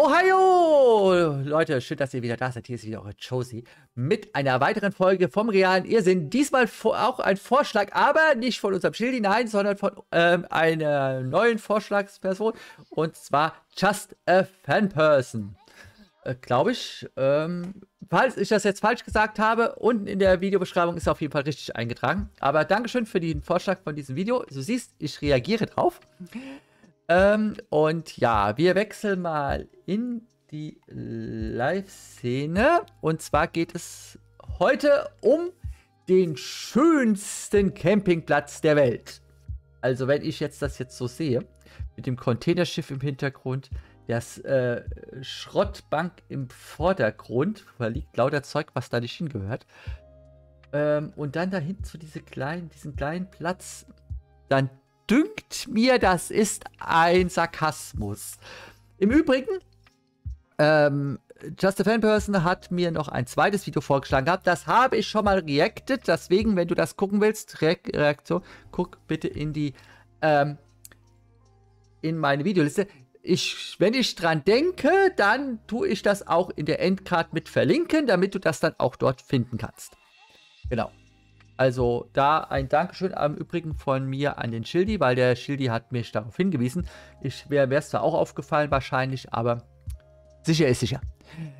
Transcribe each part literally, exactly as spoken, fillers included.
Ohio! Leute, schön, dass ihr wieder da seid. Hier ist wieder eure Jossy mit einer weiteren Folge vom realen Irrsinn. Diesmal auch ein Vorschlag, aber nicht von unserem Schildi, nein, sondern von ähm, einer neuen Vorschlagsperson. Und zwar Just a Fan Person. Äh, Glaube ich. Ähm, falls ich das jetzt falsch gesagt habe, unten in der Videobeschreibung ist auf jeden Fall richtig eingetragen. Aber Dankeschön für den Vorschlag von diesem Video. Du siehst, ich reagiere drauf. Ähm, und ja, wir wechseln mal in die Live-Szene. Und zwar geht es heute um den schönsten Campingplatz der Welt. Also wenn ich jetzt das jetzt so sehe, mit dem Containerschiff im Hintergrund, das äh, Schrottbank im Vordergrund, da liegt lauter Zeug, was da nicht hingehört. Ähm, und dann dahin zu diese kleinen, diesen kleinen Platz, dann dünkt mir, das ist ein Sarkasmus. Im Übrigen, ähm, Just a Fan Person hat mir noch ein zweites Video vorgeschlagen gehabt. Das habe ich schon mal reacted. Deswegen, wenn du das gucken willst, Re Reaktion, guck bitte in die ähm, in meine Videoliste. Ich, wenn ich dran denke, dann tue ich das auch in der Endcard mit verlinken, damit du das dann auch dort finden kannst. Genau. Also da ein Dankeschön am Übrigen von mir an den Schildi, weil der Schildi hat mich darauf hingewiesen. Ich wäre es zwar auch aufgefallen wahrscheinlich, aber sicher ist sicher.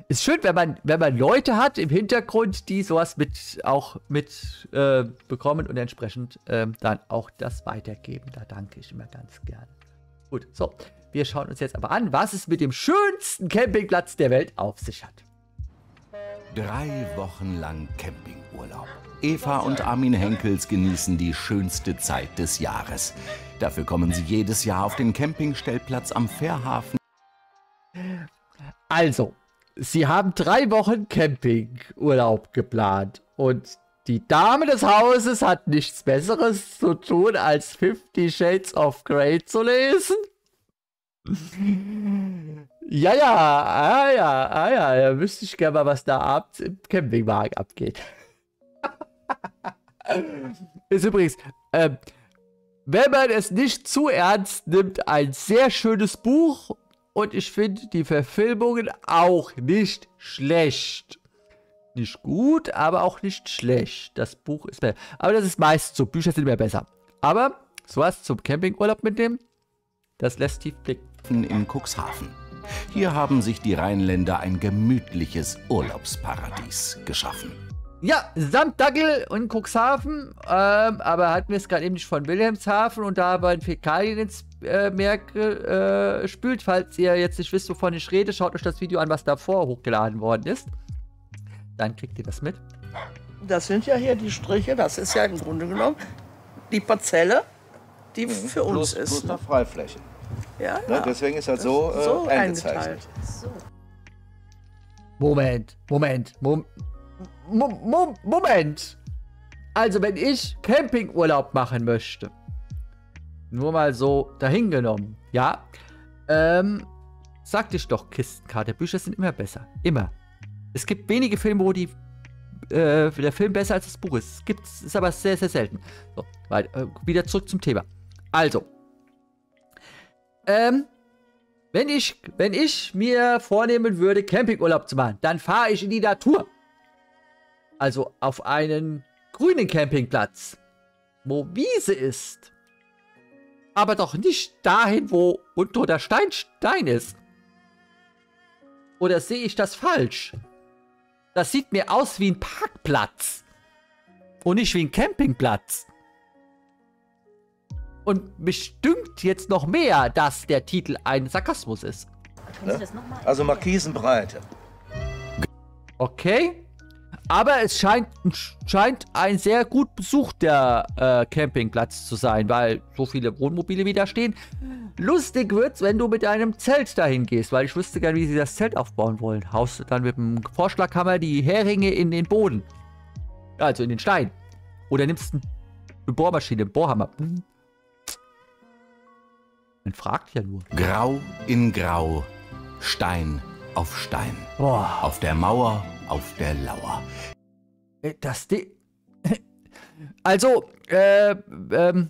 Ist schön, wenn man, wenn man Leute hat im Hintergrund, die sowas mit auch mit äh, bekommen und entsprechend äh, dann auch das weitergeben. Da danke ich immer ganz gerne. Gut, so. Wir schauen uns jetzt aber an, was es mit dem schönsten Campingplatz der Welt auf sich hat. Drei Wochen lang Campingurlaub. Eva und Armin Henkels genießen die schönste Zeit des Jahres. Dafür kommen sie jedes Jahr auf den Campingstellplatz am Fährhafen. Also, sie haben drei Wochen Campingurlaub geplant. Und die Dame des Hauses hat nichts Besseres zu tun, als Fifty Shades of Grey zu lesen. Ja, ja, ah, ja, ah, ja, da wüsste ich gerne mal, was da abends im Campingwagen abgeht. Ist übrigens, äh, wenn man es nicht zu ernst nimmt, ein sehr schönes Buch. Und ich finde die Verfilmungen auch nicht schlecht. Nicht gut, aber auch nicht schlecht. Das Buch ist besser. Aber das ist meist so. Bücher sind immer besser. Aber sowas zum Campingurlaub mitnehmen, das lässt tief blicken. In Cuxhaven. Hier haben sich die Rheinländer ein gemütliches Urlaubsparadies geschaffen. Ja, samt Dackel und Cuxhaven, ähm, aber hatten wir es gerade eben nicht von Wilhelmshaven und da waren Fäkalien ins äh, Meer gespült. Äh, Falls ihr jetzt nicht wisst, wovon ich rede, schaut euch das Video an, was davor hochgeladen worden ist. Dann kriegt ihr das mit. Das sind ja hier die Striche, das ist ja im Grunde genommen die Parzelle, die mhm. für uns plus, ist. Plus noch Freifläche. Ja, ne? Ja. Deswegen ist halt so, äh, so eingezeichnet. So. Moment, Moment, Moment. Moment! Also, wenn ich Campingurlaub machen möchte, nur mal so dahingenommen, ja, ähm, sagte ich doch, Kistenkarte, Bücher sind immer besser, immer. Es gibt wenige Filme, wo die, äh, der Film besser als das Buch ist. Es gibt, ist aber sehr, sehr selten. So, weiter, äh, wieder zurück zum Thema. Also, ähm, wenn ich, wenn ich mir vornehmen würde, Campingurlaub zu machen, dann fahre ich in die Natur. Also auf einen grünen Campingplatz, wo Wiese ist. Aber doch nicht dahin, wo unter der Stein Stein ist. Oder sehe ich das falsch? Das sieht mir aus wie ein Parkplatz. Und nicht wie ein Campingplatz. Und mich dünkt jetzt noch mehr, dass der Titel ein Sarkasmus ist. Ne? Also Markisenbreite. Okay. Aber es scheint, scheint ein sehr gut besuchter äh, Campingplatz zu sein, weil so viele Wohnmobile wieder stehen. Lustig wird's, wenn du mit einem Zelt dahin gehst, weil ich wüsste gern, wie sie das Zelt aufbauen wollen. Haust du dann mit dem Vorschlaghammer die Heringe in den Boden. Also in den Stein. Oder nimmst eine Bohrmaschine, einen Bohrhammer. Man fragt ja nur. Grau in Grau, Stein auf Stein. Oh. Auf der Mauer. Auf der Lauer. Das Ding. Also, äh, ähm,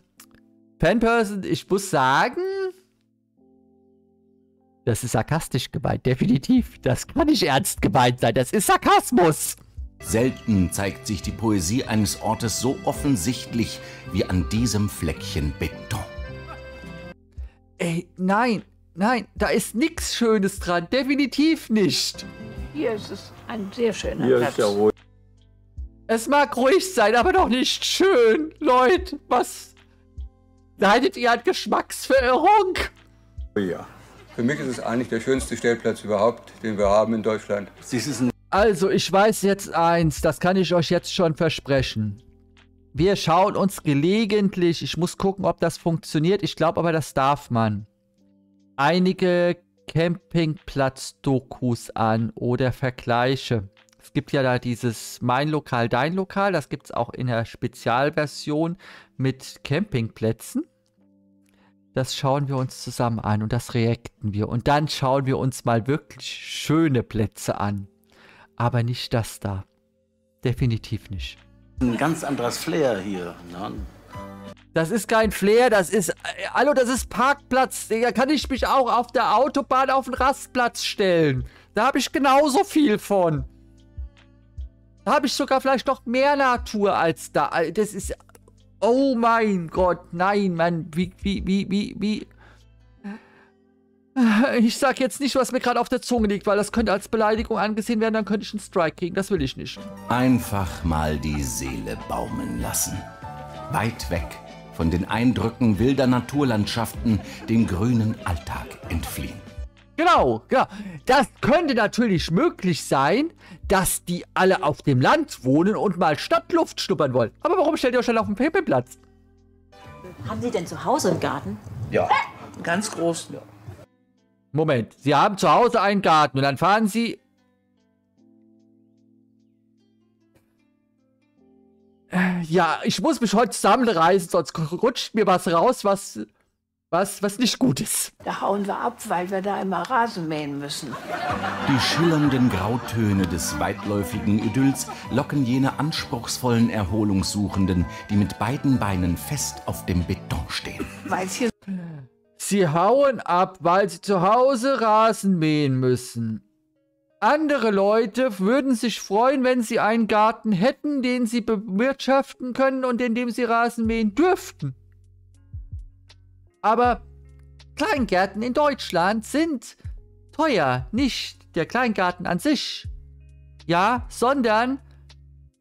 Fanperson, ich muss sagen, Das ist sarkastisch gemeint, definitiv. Das kann nicht ernst gemeint sein, das ist Sarkasmus. Selten zeigt sich die Poesie eines Ortes so offensichtlich wie an diesem Fleckchen Beton. Ey, nein, nein, da ist nichts Schönes dran, definitiv nicht. Hier ist es ein sehr schöner Hier Platz. Ist ja ruhig. Es mag ruhig sein, aber doch nicht schön. Leute, was leidet ihr an Geschmacksverirrung? Ja. Für mich ist es eigentlich der schönste Stellplatz überhaupt, den wir haben in Deutschland. Also, ich weiß jetzt eins, das kann ich euch jetzt schon versprechen. Wir schauen uns gelegentlich, ich muss gucken, ob das funktioniert, ich glaube aber, das darf man, einige Campingplatz-Dokus an oder Vergleiche. Es gibt ja da dieses Mein Lokal, Dein Lokal, das gibt es auch in der Spezialversion mit Campingplätzen. Das schauen wir uns zusammen an und das reacten wir. Und dann schauen wir uns mal wirklich schöne Plätze an. Aber nicht das da. Definitiv nicht. Ein ganz anderes Flair hier. Nein. Das ist kein Flair, das ist... Hallo, das ist Parkplatz. Da kann ich mich auch auf der Autobahn auf den Rastplatz stellen. Da habe ich genauso viel von. Da habe ich sogar vielleicht noch mehr Natur als da. Das ist... Oh mein Gott, nein, Mann, wie, wie, wie, wie, wie. Ich sag jetzt nicht, was mir gerade auf der Zunge liegt, weil das könnte als Beleidigung angesehen werden, dann könnte ich einen Strike kriegen, das will ich nicht. Einfach mal die Seele baumeln lassen. Weit weg von den Eindrücken wilder Naturlandschaften, dem grünen Alltag entfliehen. Genau, genau. Das könnte natürlich möglich sein, dass die alle auf dem Land wohnen und mal Stadtluft schnuppern wollen. Aber warum stellt ihr euch dann auf den Campingplatz? Haben Sie denn zu Hause einen Garten? Ja, einen ganz großen. Ja. Moment, Sie haben zu Hause einen Garten und dann fahren Sie... Ja, ich muss mich heute zusammenreißen, sonst rutscht mir was raus, was... Was, was nicht gut ist. Da hauen wir ab, weil wir da immer Rasen mähen müssen. Die schillernden Grautöne des weitläufigen Idylls locken jene anspruchsvollen Erholungssuchenden, die mit beiden Beinen fest auf dem Beton stehen. Weil's hier sie hauen ab, weil sie zu Hause Rasen mähen müssen. Andere Leute würden sich freuen, wenn sie einen Garten hätten, den sie bewirtschaften können und in dem sie Rasen mähen dürften. Aber Kleingärten in Deutschland sind teuer. Nicht der Kleingarten an sich, ja, sondern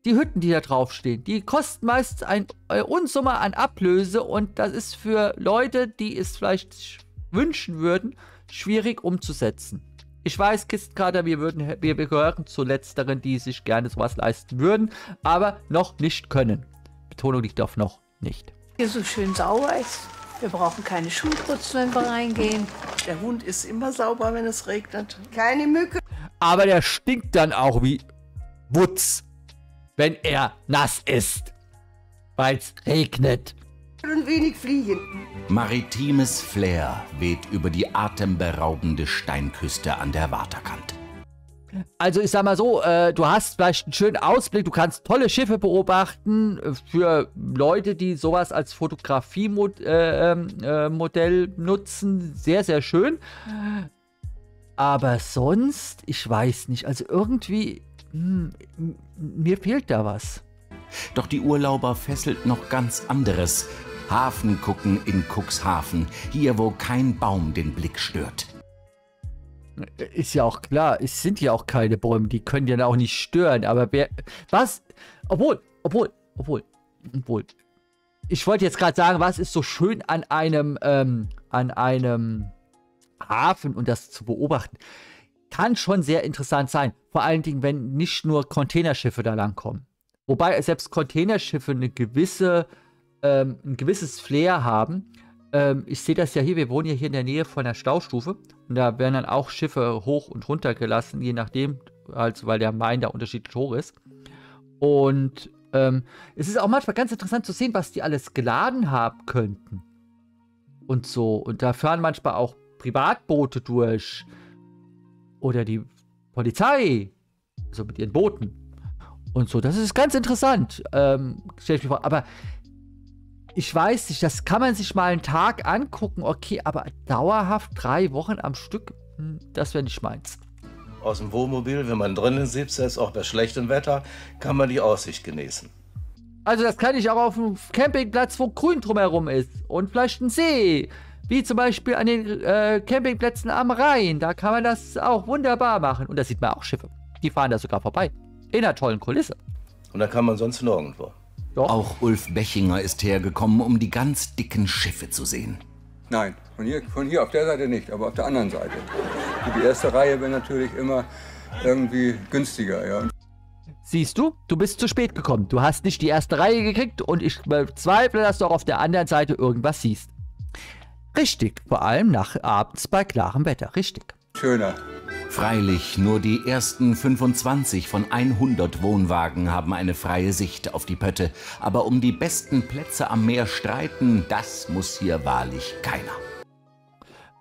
die Hütten, die da draufstehen. Die kosten meist eine Unsumme an Ablöse und das ist für Leute, die es vielleicht wünschen würden, schwierig umzusetzen. Ich weiß, Kistenkater, wir, würden, wir gehören zu Letzteren, die sich gerne sowas leisten würden, aber noch nicht können. Betonung liegt auf noch nicht. Hier so schön sauer ist. Wir brauchen keine Schuhputzen, wenn wir reingehen. Der Hund ist immer sauber, wenn es regnet. Keine Mücke. Aber der stinkt dann auch wie Wutz, wenn er nass ist, weil es regnet. Und wenig Fliegen. Maritimes Flair weht über die atemberaubende Steinküste an der Waterkante. Also ich sag mal so, äh, du hast vielleicht einen schönen Ausblick, du kannst tolle Schiffe beobachten. Für Leute, die sowas als Fotografiemodell äh, äh, nutzen, sehr, sehr schön. Aber sonst, ich weiß nicht, also irgendwie, mh, mir fehlt da was. Doch die Urlauber fesselt noch ganz anderes. Hafengucken in Cuxhaven, hier wo kein Baum den Blick stört. Ist ja auch klar, es sind ja auch keine Bäume, die können ja auch nicht stören, aber wer, was, obwohl, obwohl, obwohl, obwohl, ich wollte jetzt gerade sagen, was ist so schön an einem, ähm, an einem Hafen und das zu beobachten, kann schon sehr interessant sein, vor allen Dingen, wenn nicht nur Containerschiffe da lang kommen, wobei selbst Containerschiffe eine gewisse, ähm, ein gewisses Flair haben. Ich sehe das ja hier, wir wohnen ja hier in der Nähe von der Staustufe und da werden dann auch Schiffe hoch und runter gelassen, je nachdem, also weil der Main da unterschiedlich hoch ist. Und ähm, es ist auch manchmal ganz interessant zu sehen, was die alles geladen haben könnten und so. Und da fahren manchmal auch Privatboote durch oder die Polizei, also mit ihren Booten und so. Das ist ganz interessant, ähm, stell ich mir vor, aber... Ich weiß nicht, das kann man sich mal einen Tag angucken, okay, aber dauerhaft drei Wochen am Stück, Das wäre nicht meins. Aus dem Wohnmobil, wenn man drinnen sitzt, ist auch bei schlechtem Wetter, kann man die Aussicht genießen. Also das kann ich auch auf einem Campingplatz, wo grün drumherum ist und vielleicht ein See, wie zum Beispiel an den äh, Campingplätzen am Rhein. Da kann man das auch wunderbar machen. Und da sieht man auch Schiffe. Die fahren da sogar vorbei. In einer tollen Kulisse. Und da kann man sonst nirgendwo. Doch. Auch Ulf Bechinger ist hergekommen, um die ganz dicken Schiffe zu sehen. Nein, von hier, von hier auf der Seite nicht, aber auf der anderen Seite. Die erste Reihe wäre natürlich immer irgendwie günstiger. Ja. Siehst du, du bist zu spät gekommen. Du hast nicht die erste Reihe gekriegt und ich bezweifle, dass du auch auf der anderen Seite irgendwas siehst. Richtig, vor allem nach abends bei klarem Wetter, richtig. Schöner. Freilich, nur die ersten fünfundzwanzig von hundert Wohnwagen haben eine freie Sicht auf die Pötte. Aber um die besten Plätze am Meer streiten, das muss hier wahrlich keiner.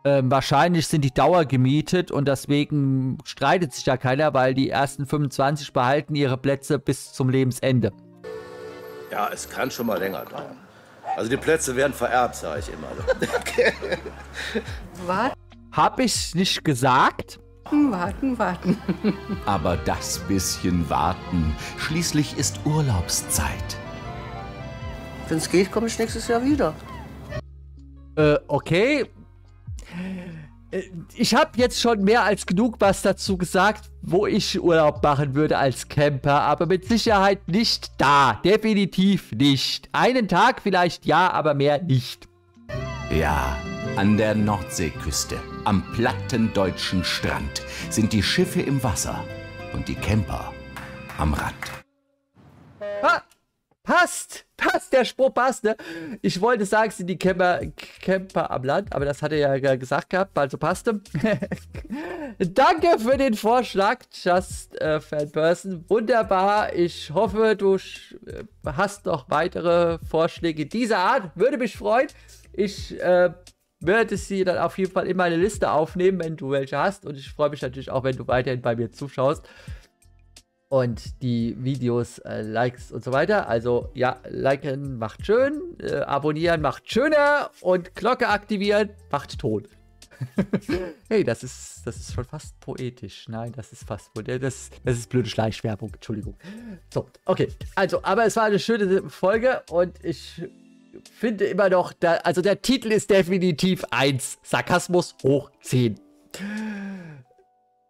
Ähm, wahrscheinlich sind die Dauer gemietet und deswegen streitet sich da keiner, weil die ersten fünfundzwanzig behalten ihre Plätze bis zum Lebensende. Ja, es kann schon mal länger dauern. Also die Plätze werden vererbt, sage ich immer. Was? Hab ich nicht gesagt? Warten, warten. Aber das bisschen warten. Schließlich ist Urlaubszeit. Wenn es geht, komme ich nächstes Jahr wieder. Äh, okay. Ich habe jetzt schon mehr als genug was dazu gesagt, wo ich Urlaub machen würde als Camper. Aber mit Sicherheit nicht da. Definitiv nicht. Einen Tag vielleicht ja, aber mehr nicht. Ja, an der Nordseeküste, am platten deutschen Strand, sind die Schiffe im Wasser und die Camper am Rand. Pa passt, passt, der Spruch passt, ne? Ich wollte sagen, sind die Camper, Camper am Land, aber das hat er ja gesagt gehabt, also passte. Danke für den Vorschlag, Just a Fan Person. Wunderbar, ich hoffe, du hast noch weitere Vorschläge dieser Art, würde mich freuen. Ich äh, werde sie dann auf jeden Fall in meine Liste aufnehmen, wenn du welche hast. Und ich freue mich natürlich auch, wenn du weiterhin bei mir zuschaust. Und die Videos äh, likes und so weiter. Also ja, liken macht schön, äh, abonnieren macht schöner und Glocke aktivieren macht tot. Hey, das ist, das ist schon fast poetisch. Nein, das ist fast poetisch. Das, das ist blöde Schleichwerbung, Entschuldigung. So, okay. Also, aber es war eine schöne Folge und ich... finde immer noch, da, also der Titel ist definitiv eins. Sarkasmus hoch zehn.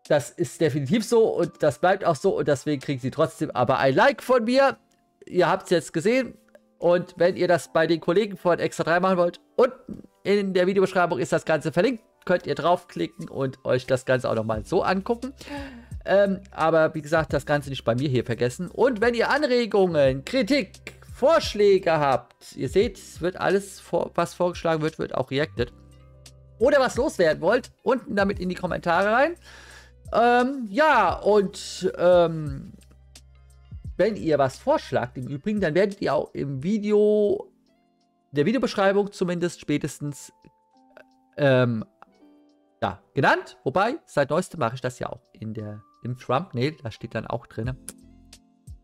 Das ist definitiv so und das bleibt auch so und deswegen kriegen sie trotzdem aber ein Like von mir. Ihr habt es jetzt gesehen und wenn ihr das bei den Kollegen von Extra drei machen wollt, unten in der Videobeschreibung ist das Ganze verlinkt. Könnt ihr draufklicken und euch das Ganze auch nochmal so angucken. Ähm, aber wie gesagt, das Ganze nicht bei mir hier vergessen. Und wenn ihr Anregungen, Kritik, Vorschläge habt. Ihr seht, es wird alles, vor, was vorgeschlagen wird, wird auch reacted. Oder was loswerden wollt, unten damit in die Kommentare rein. Ähm, ja, und ähm, wenn ihr was vorschlagt im Übrigen, dann werdet ihr auch im Video, der Videobeschreibung zumindest spätestens ähm, ja, genannt. Wobei, seit neuestem mache ich das ja auch in der, im Thumbnail. Da steht dann auch drin.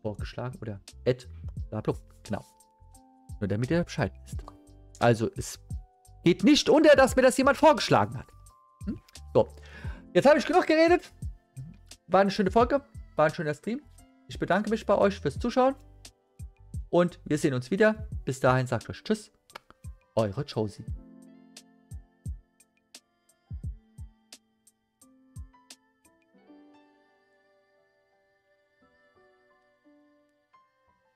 Vorgeschlagen oder at blablabla. Genau. Nur damit ihr Bescheid wisst. Also es geht nicht unter, dass mir das jemand vorgeschlagen hat. Hm? So. Jetzt habe ich genug geredet. War eine schöne Folge. War ein schöner Stream. Ich bedanke mich bei euch fürs Zuschauen. Und wir sehen uns wieder. Bis dahin sagt euch Tschüss. Eure Jossy.